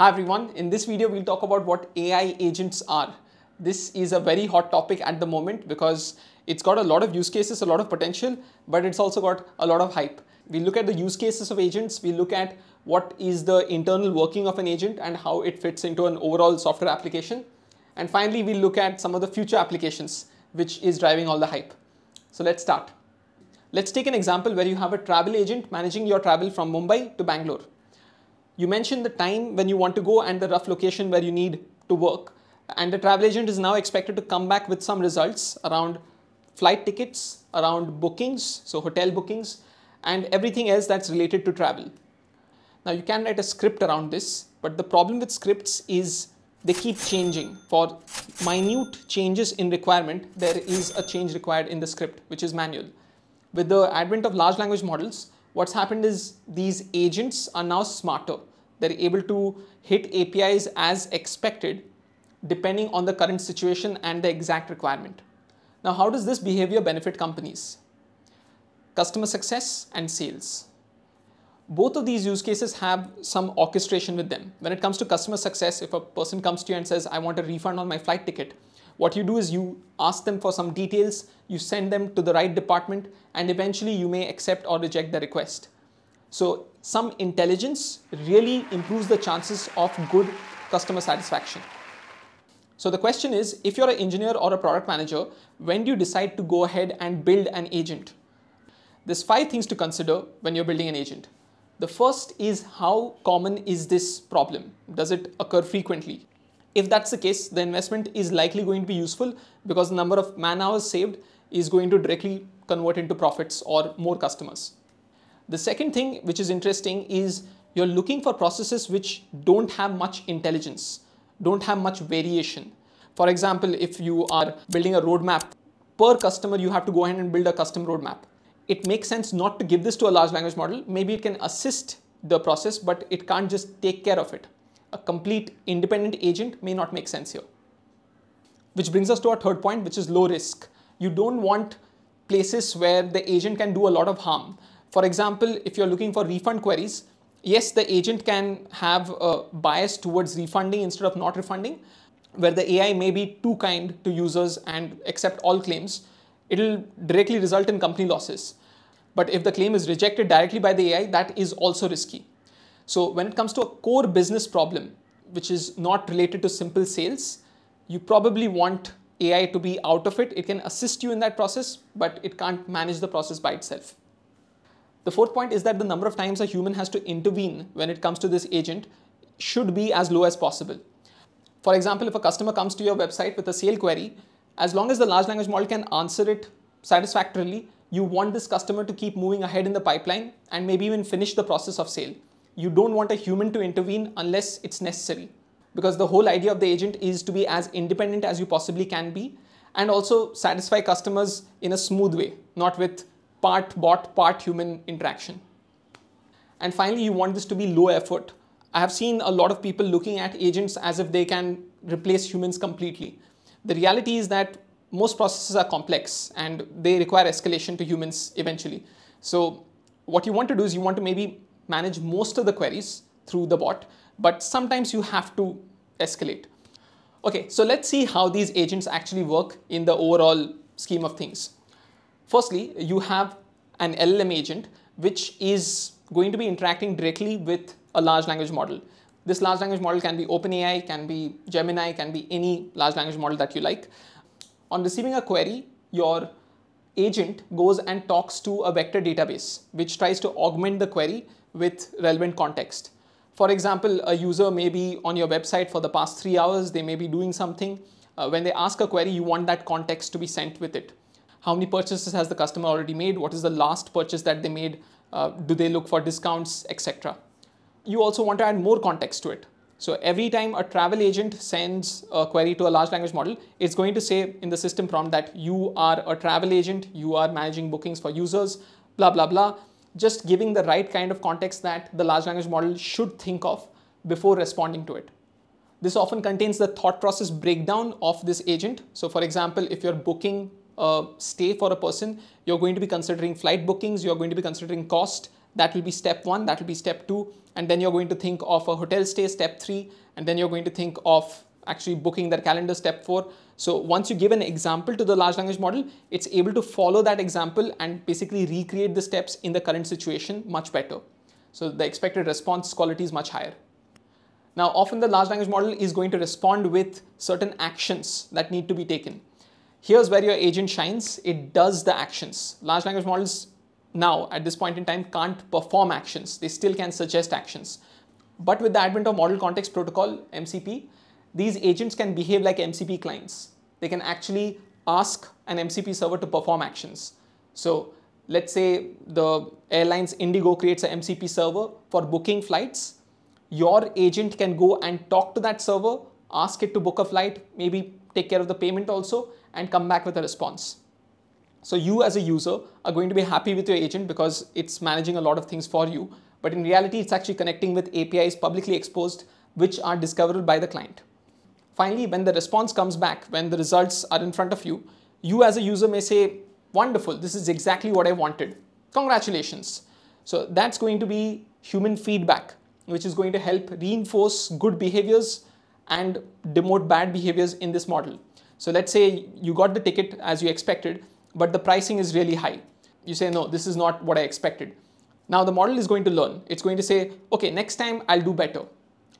Hi everyone, in this video we'll talk about what AI agents are. This is a very hot topic at the moment because it's got a lot of use cases, a lot of potential, but it's also got a lot of hype. We look at the use cases of agents, we look at what is the internal working of an agent and how it fits into an overall software application. And finally, we'll look at some of the future applications, which is driving all the hype. So let's start. Let's take an example where you have a travel agent managing your travel from Mumbai to Bangalore. You mention the time when you want to go and the rough location where you need to work, and the travel agent is now expected to come back with some results around flight tickets, around bookings, so hotel bookings, and everything else that's related to travel. Now you can write a script around this, but the problem with scripts is they keep changing. For minute changes in requirement, there is a change required in the script, which is manual. With the advent of large language models, what's happened is these agents are now smarter. They're able to hit APIs as expected, depending on the current situation and the exact requirement. Now, how does this behavior benefit companies? Customer success and sales. Both of these use cases have some orchestration with them. When it comes to customer success, if a person comes to you and says, I want a refund on my flight ticket, what you do is you ask them for some details, you send them to the right department, and eventually you may accept or reject the request. So some intelligence really improves the chances of good customer satisfaction. So the question is, if you're an engineer or a product manager, when do you decide to go ahead and build an agent? There's 5 things to consider when you're building an agent. The first is, how common is this problem? Does it occur frequently? If that's the case, the investment is likely going to be useful because the number of man-hours saved is going to directly convert into profits or more customers. The second thing which is interesting is you're looking for processes which don't have much intelligence, don't have much variation. For example, if you are building a roadmap, per customer you have to go ahead and build a custom roadmap. It makes sense not to give this to a large language model. Maybe it can assist the process, but it can't just take care of it. A complete independent agent may not make sense here. Which brings us to our third point, which is low risk. You don't want places where the agent can do a lot of harm. For example, if you're looking for refund queries, yes, the agent can have a bias towards refunding instead of not refunding, where the AI may be too kind to users and accept all claims. It'll directly result in company losses. But if the claim is rejected directly by the AI, that is also risky. So when it comes to a core business problem, which is not related to simple sales, you probably want AI to be out of it. It can assist you in that process, but it can't manage the process by itself. The fourth point is that the number of times a human has to intervene when it comes to this agent should be as low as possible. For example, if a customer comes to your website with a sale query, as long as the large language model can answer it satisfactorily, you want this customer to keep moving ahead in the pipeline and maybe even finish the process of sale. You don't want a human to intervene unless it's necessary, because the whole idea of the agent is to be as independent as you possibly can be and also satisfy customers in a smooth way, not with part bot, part human interaction. And finally, you want this to be low effort. I have seen a lot of people looking at agents as if they can replace humans completely. The reality is that most processes are complex and they require escalation to humans eventually. So what you want to do is you want to maybe manage most of the queries through the bot, but sometimes you have to escalate. Okay, so let's see how these agents actually work in the overall scheme of things. Firstly, you have an LLM agent, which is going to be interacting directly with a large language model. This large language model can be OpenAI, can be Gemini, can be any large language model that you like. On receiving a query, your agent goes and talks to a vector database, which tries to augment the query with relevant context. For example, a user may be on your website for the past 3 hours, they may be doing something. When they ask a query, you want that context to be sent with it. How many purchases has the customer already made? What is the last purchase that they made? Do they look for discounts, etc. You also want to add more context to it. So every time a travel agent sends a query to a large language model, it's going to say in the system prompt that you are a travel agent, you are managing bookings for users, blah, blah, blah. Just giving the right kind of context that the large language model should think of before responding to it. This often contains the thought process breakdown of this agent. So for example, if you're booking a stay for a person, you're going to be considering flight bookings, you're going to be considering cost, That will be step one, that will be step two. And then you're going to think of a hotel stay, step three. And then you're going to think of actually booking their calendar, step four. So once you give an example to the large language model, it's able to follow that example and basically recreate the steps in the current situation much better. So the expected response quality is much higher. Now, often the large language model is going to respond with certain actions that need to be taken. Here's where your agent shines. It does the actions. Large language models now, at this point in time, can't perform actions. They still can suggest actions. But with the advent of Model Context Protocol, MCP, these agents can behave like MCP clients. They can actually ask an MCP server to perform actions. So let's say the airlines Indigo creates an MCP server for booking flights. Your agent can go and talk to that server, ask it to book a flight, maybe take care of the payment also, and come back with a response. So you as a user are going to be happy with your agent because it's managing a lot of things for you. But in reality, it's actually connecting with APIs publicly exposed, which are discoverable by the client. Finally, when the response comes back, when the results are in front of you, you as a user may say, wonderful, this is exactly what I wanted. Congratulations. So that's going to be human feedback, which is going to help reinforce good behaviors and demote bad behaviors in this model. So let's say you got the ticket as you expected, but the pricing is really high. You say, no, this is not what I expected. Now the model is going to learn. It's going to say, okay, next time I'll do better.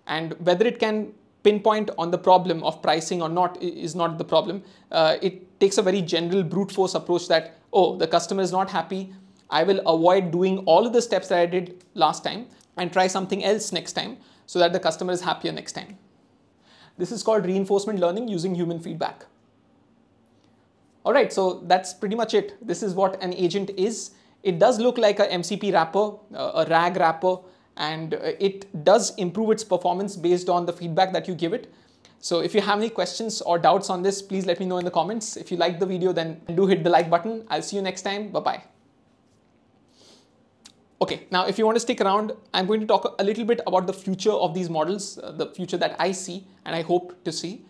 And whether it can pinpoint on the problem of pricing or not is not the problem. It takes a very general brute force approach that, oh, the customer is not happy. I will avoid doing all of the steps that I did last time and try something else next time so that the customer is happier next time. This is called reinforcement learning using human feedback. All right, so that's pretty much it. This is what an agent is. It does look like a MCP wrapper, a RAG wrapper, and it does improve its performance based on the feedback that you give it. So if you have any questions or doubts on this, please let me know in the comments. If you liked the video, then do hit the like button. I'll see you next time. Bye-bye. Okay, now if you want to stick around, I'm going to talk a little bit about the future of these models, the future that I see and I hope to see.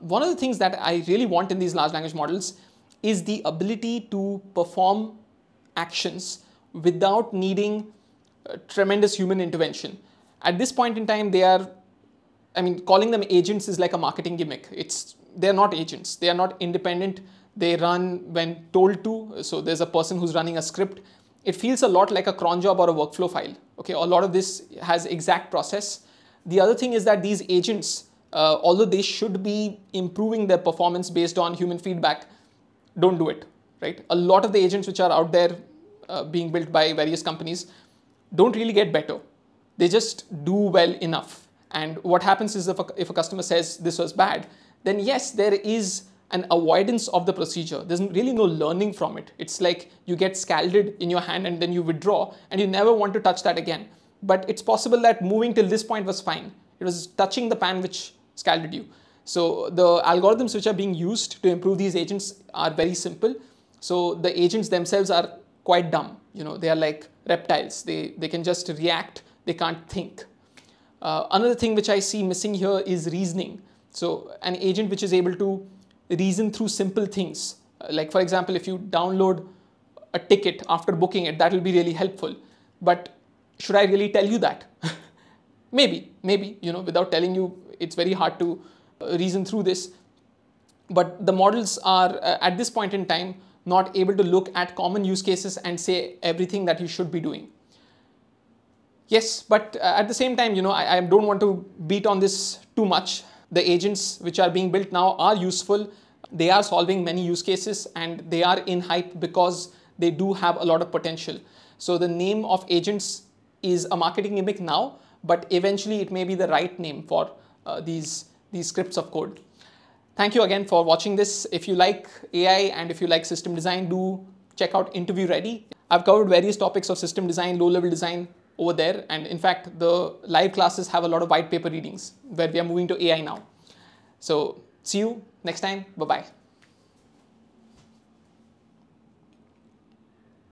One of the things that I really want in these large language models is the ability to perform actions without needing tremendous human intervention. At this point in time, calling them agents is like a marketing gimmick. They're not agents. They are not independent. They run when told to. So there's a person who's running a script. It feels a lot like a cron job or a workflow file. Okay, a lot of this has exact process. The other thing is that these agents, although they should be improving their performance based on human feedback, don't do it, right? A lot of the agents which are out there being built by various companies don't really get better. They just do well enough. And what happens is if a customer says this was bad, then yes, there is an avoidance of the procedure. There's really no learning from it. It's like you get scalded in your hand and then you withdraw and you never want to touch that again. But it's possible that moving till this point was fine. It was touching the pan which scalded you. So the algorithms which are being used to improve these agents are very simple. So the agents themselves are quite dumb. You know, they are like reptiles. They can just react. They can't think. Another thing which I see missing here is reasoning. So an agent which is able to reason through simple things. Like for example, if you download a ticket after booking it, that will be really helpful. But should I really tell you that? Maybe, you know, without telling you, it's very hard to reason through this. But the models are at this point in time not able to look at common use cases and say everything that you should be doing. Yes, but at the same time, you know, I don't want to beat on this too much. The agents which are being built now are useful. They are solving many use cases and they are in hype because they do have a lot of potential. So the name of agents is a marketing gimmick now, but eventually it may be the right name for these scripts of code. Thank you again for watching this. If you like AI and if you like system design, do check out Interview Ready. I've covered various topics of system design, low-level design over there. And in fact, the live classes have a lot of white paper readings where we are moving to AI now. So see you next time. Bye-bye.